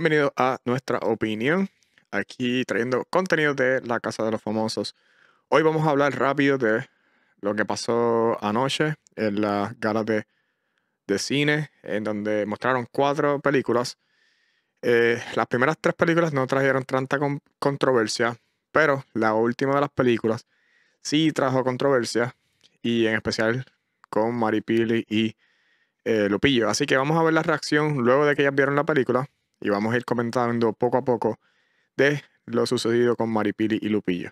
Bienvenido a Nuestra Opinión, aquí trayendo contenido de La Casa de los Famosos. Hoy vamos a hablar rápido de lo que pasó anoche en las galas de cine, en donde mostraron 4 películas. Las primeras 3 películas no trajeron tanta controversia, pero la última de las películas sí trajo controversia, y en especial con Maripily y Lupillo. Así que vamos a ver la reacción luego de que ellas vieron la película. Y vamos a ir comentando poco a poco de lo sucedido con Maripily y Lupillo.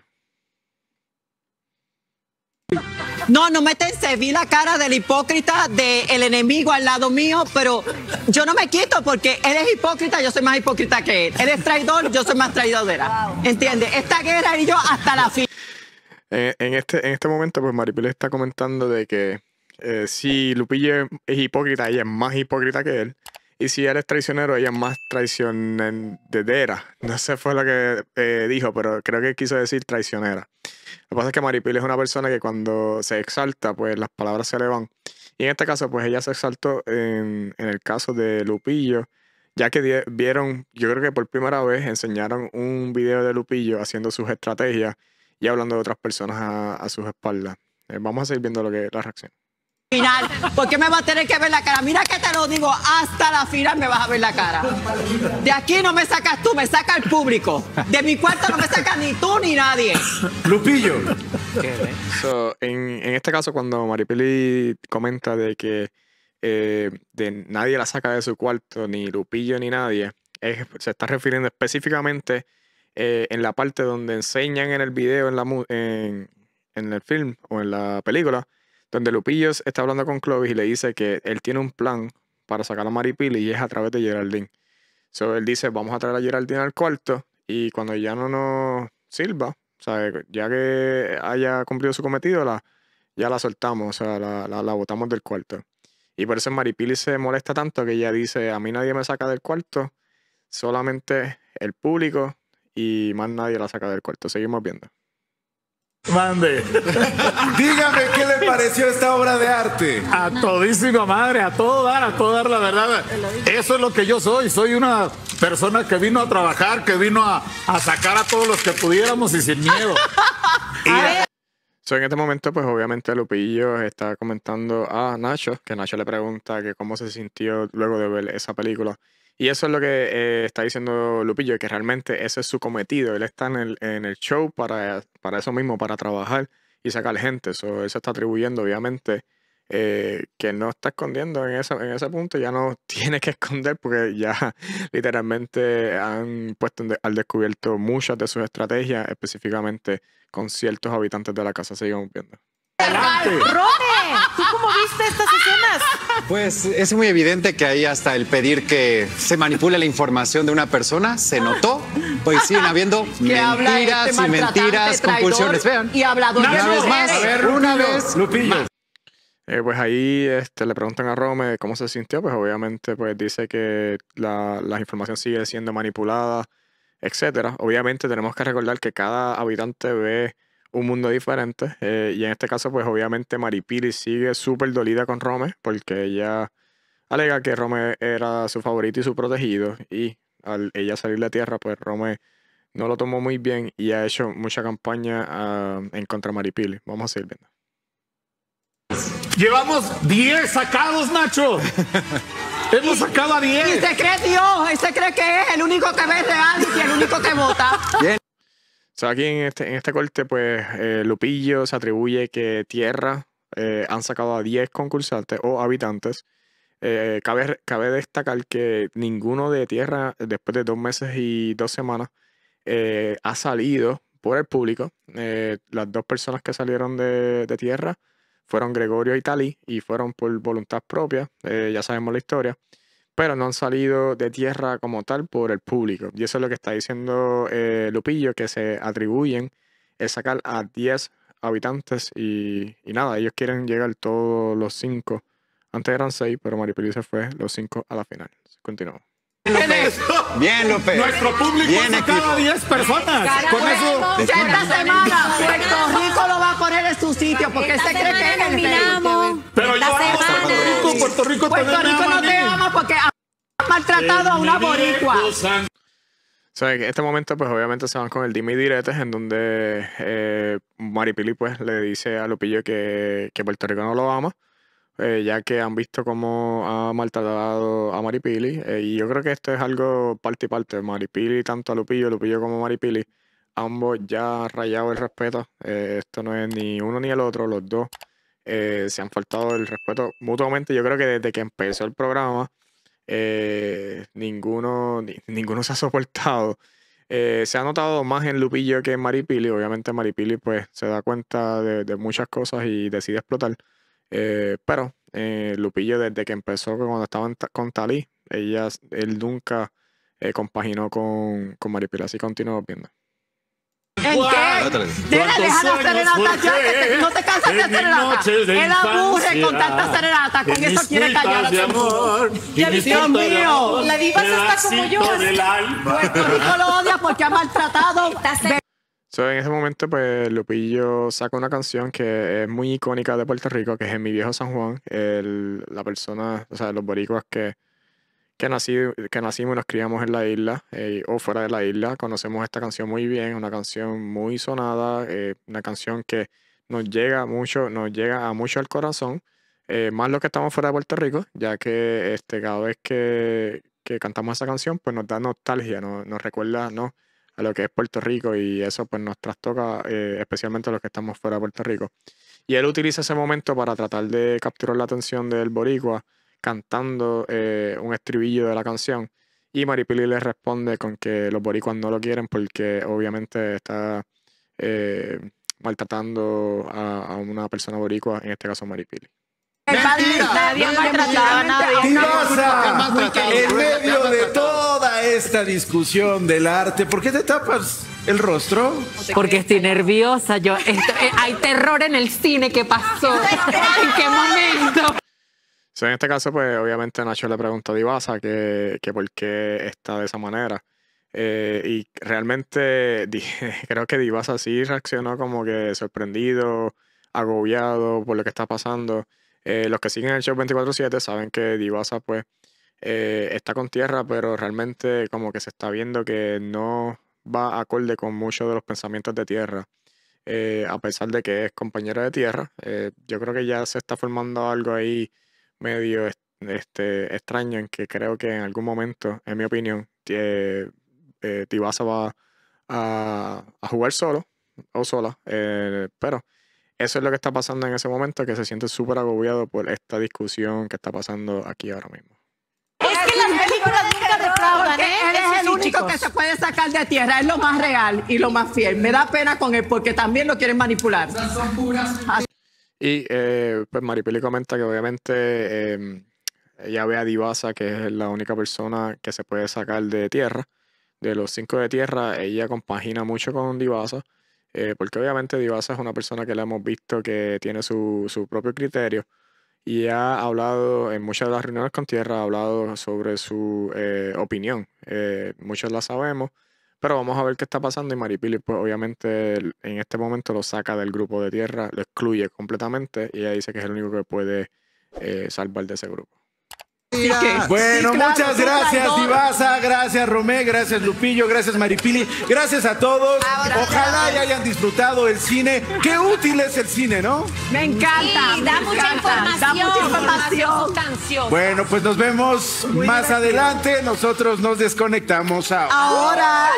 No, no me tensé, vi la cara del hipócrita, del enemigo al lado mío, pero yo no me quito porque él es hipócrita, yo soy más hipócrita que él. Él es traidor, yo soy más traidora. Wow. ¿Entiendes? Esta guerra y yo hasta la fin. En este momento, pues Maripily está comentando de que si Lupillo es hipócrita, ella es más hipócrita que él. Y si él es traicionero, ella es más traicionera. No sé fue lo que dijo, pero creo que quiso decir traicionera. Lo que pasa es que Maripily es una persona que cuando se exalta, pues las palabras se le van. Y en este caso, pues ella se exaltó en el caso de Lupillo, ya que vieron, yo creo que por primera vez, enseñaron un video de Lupillo haciendo sus estrategias y hablando de otras personas a sus espaldas. Vamos a seguir viendo lo que es la reacción. Final, porque me va a tener que ver la cara. Mira que te lo digo, hasta la final me vas a ver la cara. De aquí no me sacas tú, me saca el público. De mi cuarto no me sacas ni tú ni nadie. Lupillo. So, en este caso, cuando Maripily comenta de que de nadie la saca de su cuarto, ni Lupillo ni nadie, se está refiriendo específicamente en la parte donde enseñan en el video, en el film o en la película, donde Lupillo está hablando con Clovis y le dice que él tiene un plan para sacar a Maripily y es a través de Geraldine. So, él dice, vamos a traer a Geraldine al cuarto y cuando ya no nos sirva, o sea, ya que haya cumplido su cometido, ya la soltamos, o sea, la botamos del cuarto. Y por eso Maripily se molesta tanto que ella dice, a mí nadie me saca del cuarto, solamente el público y más nadie la saca del cuarto. Seguimos viendo. Mande. Dígame qué le pareció esta obra de arte. A todísima madre, a todo dar la verdad. Eso es lo que yo soy. Soy una persona que vino a trabajar, que vino a sacar a todos los que pudiéramos y sin miedo. En este momento, pues obviamente Lupillo está comentando a Nacho, que Nacho le pregunta que cómo se sintió luego de ver esa película. Y eso es lo que está diciendo Lupillo, que realmente ese es su cometido. Él está en el show para eso mismo, para trabajar y sacar gente. So, él se está atribuyendo, obviamente, que no está escondiendo en ese punto. Ya no tiene que esconder porque ya literalmente han puesto al descubierto muchas de sus estrategias, específicamente con ciertos habitantes de la casa. Sigamos viendo. Rome, ¿tú cómo viste estas escenas? Pues es muy evidente que ahí hasta el pedir que se manipule la información de una persona se notó. Pues siguen habiendo mentiras y mentiras, compulsiones. Vean. Y habladores. Una vez más, a ver, una vez. Lupillo. Pues ahí le preguntan a Rome cómo se sintió. Pues obviamente pues dice que la información sigue siendo manipulada, etcétera. Obviamente tenemos que recordar que cada habitante ve un mundo diferente, y en este caso pues obviamente Maripily sigue súper dolida con Rome porque ella alega que Rome era su favorito y su protegido, y al ella salir de tierra pues Rome no lo tomó muy bien y ha hecho mucha campaña en contra de Maripily. Vamos a seguir viendo. Llevamos 10 sacados, Nacho. Hemos sacado a 10. Y se cree Dios, él se cree que es el único que ve real y el único que vota. Bien. O sea, aquí en este corte, pues Lupillo se atribuye que tierra han sacado a 10 concursantes o habitantes. Cabe destacar que ninguno de tierra, después de 2 meses y 2 semanas, ha salido por el público. Las 2 personas que salieron de tierra fueron Gregorio y Talí y fueron por voluntad propia, ya sabemos la historia. Pero no han salido de tierra como tal por el público. Y eso es lo que está diciendo Lupillo, que se atribuyen el sacar a 10 habitantes y nada, ellos quieren llegar todos los 5. Antes eran 6, pero Maripily se fue los 5 a la final. Continuamos. Bien, López. Nuestro público bien ha sacado 10 personas. Con eso, esta semana Puerto Rico lo va a poner en su sitio porque esta se cree que es el terminamos. Pero yo amo a Puerto Rico. Puerto Rico no te ama porque ama maltratado a una boricua. O sea, en este momento, pues obviamente se van con el dime y diretes, en donde Maripily pues le dice a Lupillo que Puerto Rico no lo ama, ya que han visto cómo ha maltratado a Maripily. Y yo creo que esto es algo parte y parte. Maripily, tanto a Lupillo, Lupillo como Maripily, ambos ya han rayado el respeto. Esto no es ni uno ni el otro, los dos se han faltado el respeto mutuamente. Yo creo que desde que empezó el programa, ninguno se ha soportado. Se ha notado más en Lupillo que en Maripily. Obviamente Maripily pues se da cuenta de muchas cosas y decide explotar, pero Lupillo, desde que empezó, cuando estaba con Talí, él nunca compaginó con Maripily. Así continuamos viendo. ¿En qué? Déjale a la serenata ya, que no te cansas de serenata. Él aburre con tanta serenata, con eso quiere callarse. Dios mío, la Divasa está como yo. Puerto Rico lo odia porque ha maltratado. En ese momento, pues Lupillo saca una canción que es muy icónica de Puerto Rico, que es En mi viejo San Juan. La persona, o sea, los boricuas que nacimos y nos criamos en la isla o fuera de la isla, conocemos esta canción muy bien, una canción muy sonada, una canción que nos llega a mucho al corazón, más los que estamos fuera de Puerto Rico, ya que cada vez que cantamos esa canción, pues nos da nostalgia, nos recuerda, ¿no?, a lo que es Puerto Rico, y eso pues nos trastoca, especialmente a los que estamos fuera de Puerto Rico. Y él utiliza ese momento para tratar de capturar la atención del boricua, cantando un estribillo de la canción, y Maripily le responde con que los boricuas no lo quieren porque obviamente está maltratando a una persona boricua, en este caso Maripily. Nadie ha maltratado a nadie. Divasa, en medio de toda esta discusión del arte, ¿por qué te tapas el rostro? Porque estoy nerviosa. Hay terror en el cine. ¿Qué pasó? ¿En qué momento? En este caso, pues obviamente Nacho le pregunta a DiBazza que por qué está de esa manera. Y realmente creo que DiBazza sí reaccionó como que sorprendido, agobiado por lo que está pasando. Los que siguen el show 24/7 saben que DiBazza pues está con tierra, pero realmente como que se está viendo que no va acorde con muchos de los pensamientos de tierra. A pesar de que es compañera de tierra, yo creo que ya se está formando algo ahí medio extraño, en que creo que en algún momento, en mi opinión, DiBazza va a jugar solo o sola, pero eso es lo que está pasando en ese momento, que se siente súper agobiado por esta discusión que está pasando aquí ahora mismo. Es que las películas nunca defraudan, él es el único que se puede sacar de tierra, es lo más real y lo más fiel. Me da pena con él porque también lo quieren manipular. Son puras. Y pues Maripily comenta que obviamente ella ve a DiBazza, que es la única persona que se puede sacar de tierra. De los 5 de tierra, ella compagina mucho con DiBazza, porque obviamente DiBazza es una persona que la hemos visto que tiene su propio criterio, y ha hablado en muchas de las reuniones con tierra, ha hablado sobre su opinión. Muchos la sabemos, pero vamos a ver qué está pasando, y Maripily pues obviamente en este momento lo saca del grupo de tierra, lo excluye completamente, y ella dice que es el único que puede salvar de ese grupo. Sí, bueno, sí, claro, muchas gracias DiBazza, gracias Rome, gracias Lupillo, gracias Maripily, gracias a todos. Ojalá ya hayan disfrutado el cine. Qué útil es el cine, ¿no? Me encanta, sí, da mucha información. Bueno, pues nos vemos muy más adelante. Nosotros nos desconectamos ahora.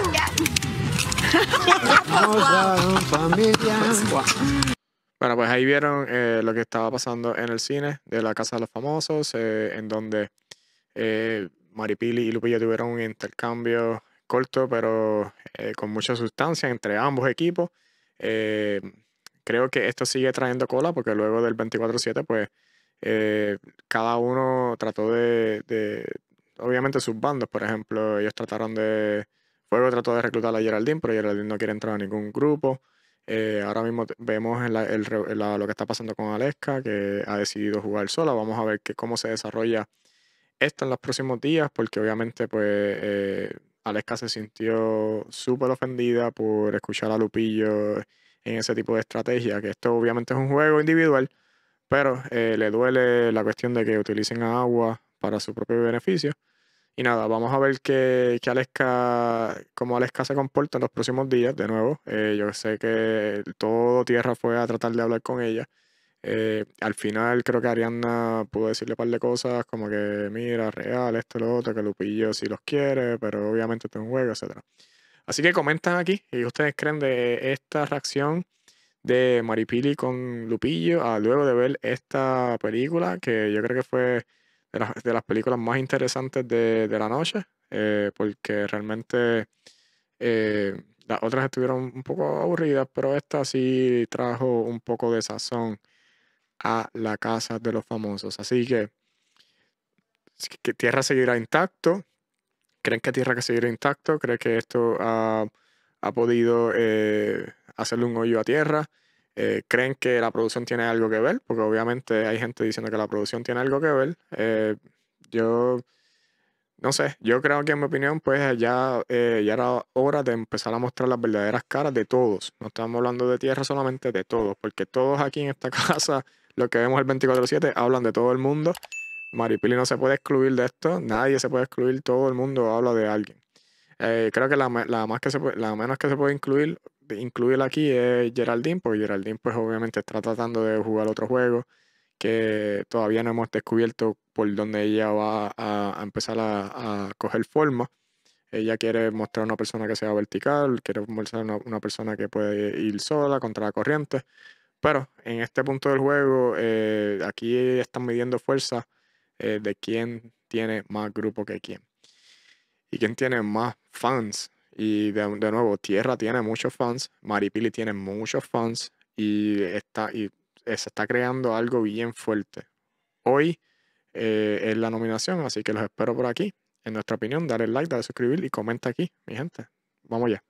Bueno, pues ahí vieron lo que estaba pasando en el cine de La Casa de los Famosos, en donde Maripily y Lupillo tuvieron un intercambio corto, pero con mucha sustancia entre ambos equipos. Creo que esto sigue trayendo cola, porque luego del 24/7, pues cada uno trató de obviamente sus bandos. Por ejemplo, ellos trataron de... Fuego trató de reclutar a Geraldine, pero Geraldine no quiere entrar a ningún grupo. Ahora mismo vemos lo que está pasando con Aleska, que ha decidido jugar sola. Vamos a ver cómo se desarrolla esto en los próximos días, porque obviamente pues Aleska se sintió súper ofendida por escuchar a Lupillo en ese tipo de estrategia, que esto obviamente es un juego individual, pero le duele la cuestión de que utilicen a agua para su propio beneficio. Y nada, vamos a ver cómo Aleska se comporta en los próximos días, de nuevo. Yo sé que todo Tierra fue a tratar de hablar con ella. Al final creo que Ariadna pudo decirle un par de cosas, como que mira, real, esto, lo otro, que Lupillo sí los quiere, pero obviamente está en juego, etc. Así que comentan aquí, y ustedes creen de esta reacción de Maripily con Lupillo, luego de ver esta película, que yo creo que fue de las películas más interesantes de la noche, porque realmente las otras estuvieron un poco aburridas, pero esta sí trajo un poco de sazón a La Casa de los Famosos. Así que Tierra seguirá intacto. ¿Creen que Tierra seguirá intacto? ¿Creen que esto ha podido hacerle un hoyo a Tierra? ¿Creen que la producción tiene algo que ver? Porque obviamente hay gente diciendo que la producción tiene algo que ver. Yo no sé, yo creo que en mi opinión pues ya era hora de empezar a mostrar las verdaderas caras de todos. No estamos hablando de Tierra solamente, de todos, porque todos aquí en esta casa, los que vemos el 24/7, hablan de todo el mundo. Maripily no se puede excluir de esto, nadie se puede excluir, todo el mundo habla de alguien. Creo que la menos que se puede incluir aquí es Geraldine, porque Geraldine pues obviamente está tratando de jugar otro juego que todavía no hemos descubierto por dónde ella va a empezar a coger forma. Ella quiere mostrar una persona que sea vertical, quiere mostrar una persona que puede ir sola contra la corriente, pero en este punto del juego aquí están midiendo fuerza de quién tiene más grupo que quién y quién tiene más fans. Y de nuevo, Tierra tiene muchos fans, Maripily tiene muchos fans y se está creando algo bien fuerte. Hoy es la nominación, así que los espero por aquí. En nuestra opinión, dale like, dale suscribir y comenta aquí, mi gente. Vamos ya.